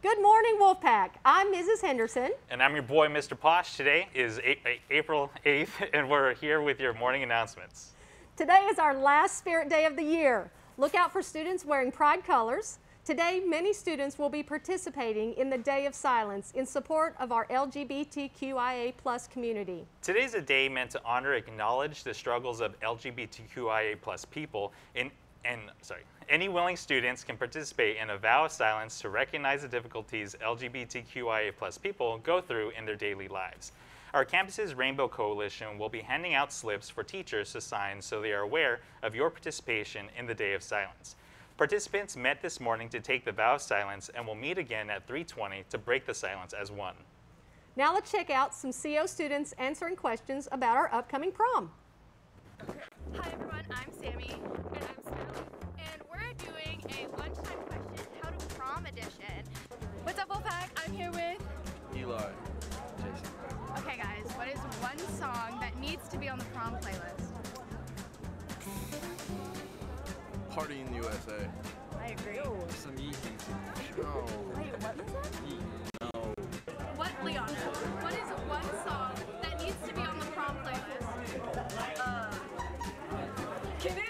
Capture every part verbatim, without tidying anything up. Good morning, Wolfpack. I'm Missus Henderson. And I'm your boy, Mister Posh. Today is April eighth, and we're here with your morning announcements. Today is our last Spirit Day of the year. Look out for students wearing pride colors. Today, many students will be participating in the Day of Silence in support of our L G B T Q I A plus community. Today's a day meant to honor and acknowledge the struggles of L G B T Q I A plus people in And, sorry, any willing students can participate in a vow of silence to recognize the difficulties L G B T Q I A plus people go through in their daily lives. Our campus's Rainbow Coalition will be handing out slips for teachers to sign so they are aware of your participation in the Day of Silence. Participants met this morning to take the vow of silence and will meet again at three twenty to break the silence as one. Now let's check out some C O students answering questions about our upcoming prom. Okay. Hi everyone, I'm Sammy. And I'm And we're doing a lunchtime question, how to prom edition. What's up, Wolfpack? I'm here with Eli, Jason. Okay, guys, what is one song that needs to be on the prom playlist? Party in the U S A. I agree. Some Yeezys. No. Wait, what was that? Yeezys. No. What, Leona? What is one song that needs to be on the prom playlist? Uh, can it?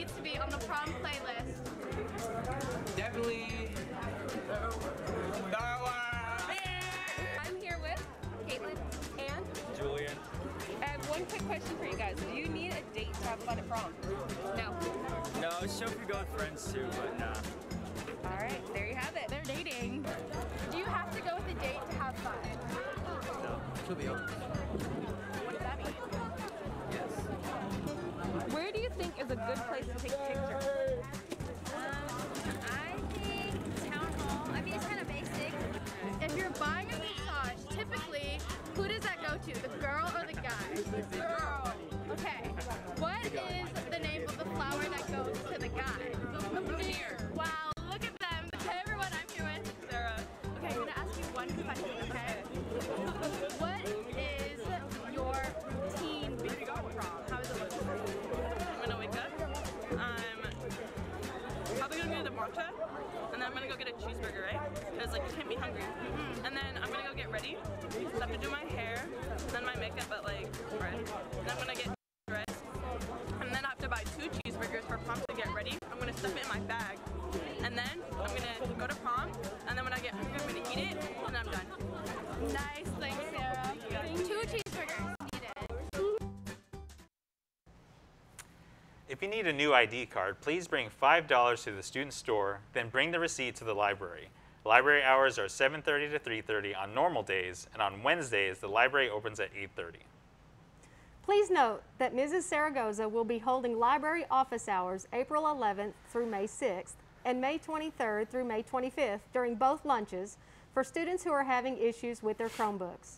Needs to be on the prom playlist. Definitely. I'm here with Caitlin and Julian. I have one quick question for you guys. Do you need a date to have fun at prom? No. No, it's so if you're going friends too, but nah. All right, there you have it. They're dating. Do you have to go with a date to have fun? No, she'll be open. What does that mean? Yes. Where do you think is a good place to take pictures? Um, I think town hall. I mean, it's kind of basic. If you're buying a massage, typically, who does that go to? The girl or the guy? The girl. Okay. What is the name of the flower that goes to the guy? The pear. Wow, look at them. Hey, everyone, I'm here with Sarah. Okay, I'm going to ask you one question, okay? What is your routine before prom? How does it look? I'm going to wake up. I'm probably going to go to the matcha, and then I'm going to go get a cheeseburger, right? Because, like, you can't be hungry. Mm-hmm. And then I'm going to go get ready. So I have to do my hair, then my makeup at, like, red. And then I'm going to get dressed, and then I have to buy two cheeseburgers for prom to get ready. I'm going to stuff it in my bag. And then I'm gonna go to prom, and then when I get hungry, I'm gonna eat it, and I'm done. Nice, thanks, Sarah. Two cheeseburgers needed. If you need a new I D card, please bring five dollars to the student store, then bring the receipt to the library. Library hours are seven thirty to three thirty on normal days, and on Wednesdays, the library opens at eight thirty. Please note that Missus Zaragoza will be holding library office hours April eleventh through May sixth. And May twenty-third through May twenty-fifth during both lunches for students who are having issues with their Chromebooks.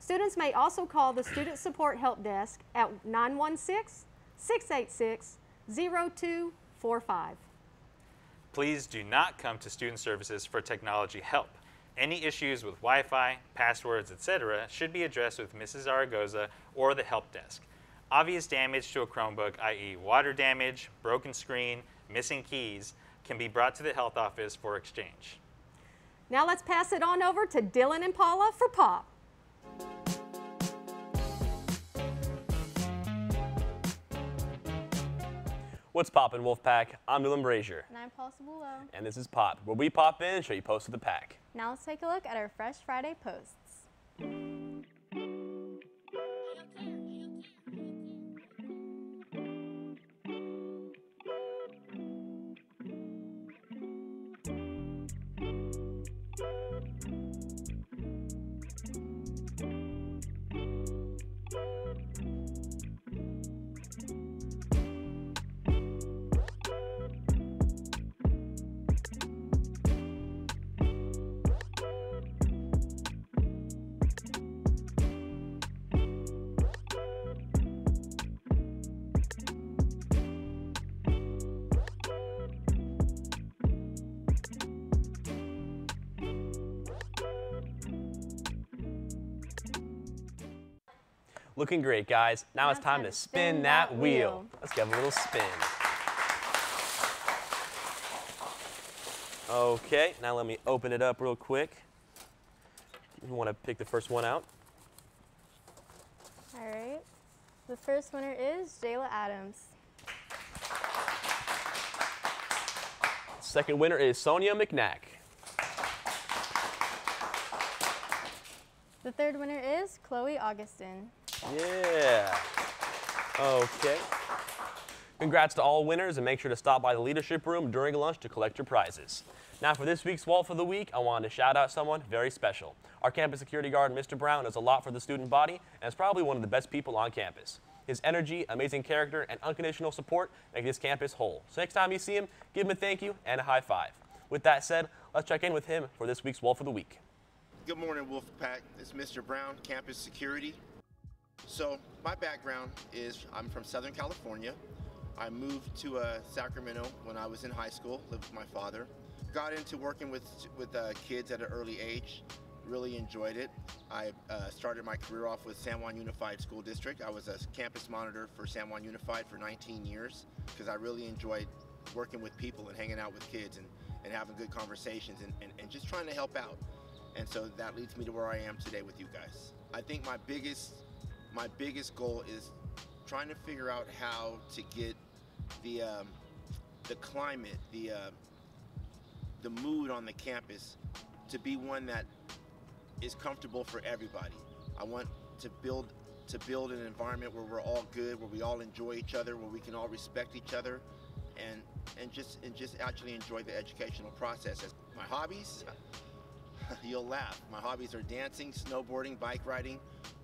Students may also call the Student Support Help Desk at nine one six, six eight six, zero two four five. Please do not come to Student Services for technology help. Any issues with Wi-Fi, passwords, et cetera should be addressed with Missus Zaragoza or the Help Desk. Obvious damage to a Chromebook, that is water damage, broken screen, missing keys, can be brought to the health office for exchange. Now let's pass it on over to Dylan and Paula for Pop. What's poppin', Wolfpack? I'm Dylan Brazier. And I'm Paul Sibley. And this is Pop, where we pop in and show you posts of the pack. Now let's take a look at our Fresh Friday posts. Looking great, guys. Now, now it's time, time to spin, spin that, that wheel. wheel. Let's give a little spin. Okay, now let me open it up real quick. You want to pick the first one out? All right. The first winner is Jayla Adams. Second winner is Sonya McNack. The third winner is Chloe Augustin. Yeah. Okay. Congrats to all winners, and make sure to stop by the leadership room during lunch to collect your prizes. Now for this week's Wall for the Week, I wanted to shout out someone very special. Our campus security guard, Mister Brown, does a lot for the student body and is probably one of the best people on campus. His energy, amazing character, and unconditional support make this campus whole. So next time you see him, give him a thank you and a high five. With that said, let's check in with him for this week's Wall for the Week. Good morning, Wolf Pack. It's Mister Brown, campus security. So my background is I'm from Southern California. I moved to uh, Sacramento when I was in high school, lived with my father. Got into working with, with uh, kids at an early age, really enjoyed it. I uh, started my career off with San Juan Unified School District. I was a campus monitor for San Juan Unified for nineteen years because I really enjoyed working with people and hanging out with kids and, and having good conversations and, and, and just trying to help out. And so that leads me to where I am today with you guys. I think my biggest, my biggest goal is trying to figure out how to get the um, the climate, the uh, the mood on the campus to be one that is comfortable for everybody. I want to build to build an environment where we're all good, where we all enjoy each other, where we can all respect each other, and and just and just actually enjoy the educational process. As my hobbies, you'll laugh. My hobbies are dancing, snowboarding, bike riding,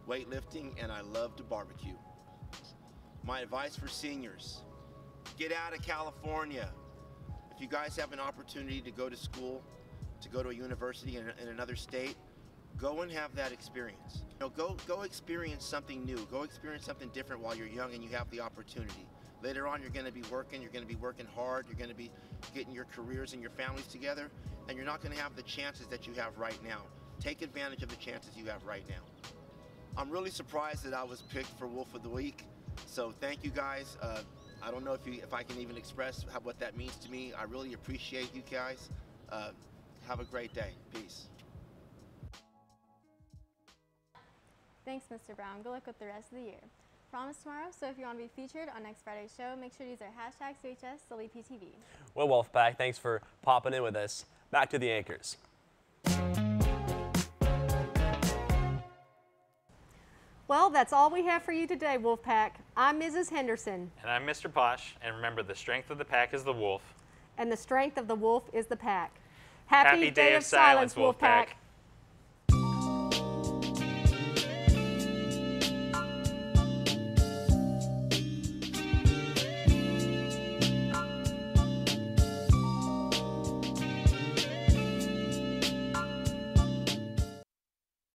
weightlifting, and I love to barbecue. My advice for seniors, get out of California. If you guys have an opportunity to go to school, to go to a university in, in another state, go and have that experience. You know, go, go experience something new. Go experience something different while you're young and you have the opportunity. Later on, you're gonna be working, you're gonna be working hard, you're gonna be getting your careers and your families together, and you're not gonna have the chances that you have right now. Take advantage of the chances you have right now. I'm really surprised that I was picked for Wolf of the Week. So thank you guys. Uh, I don't know if you, if I can even express how, what that means to me. I really appreciate you guys. Uh, have a great day. Peace. Thanks, Mister Brown. Good luck with the rest of the year. Promise tomorrow, so if you want to be featured on next Friday's show, make sure to use our hashtag C H S L E P T V. Well, Wolfpack, thanks for popping in with us. Back to the anchors. Well, that's all we have for you today, Wolfpack. I'm Missus Henderson. And I'm Mister Posh. And remember, the strength of the pack is the wolf. And the strength of the wolf is the pack. Happy, Happy day, day of silence, Wolfpack. Wolfpack.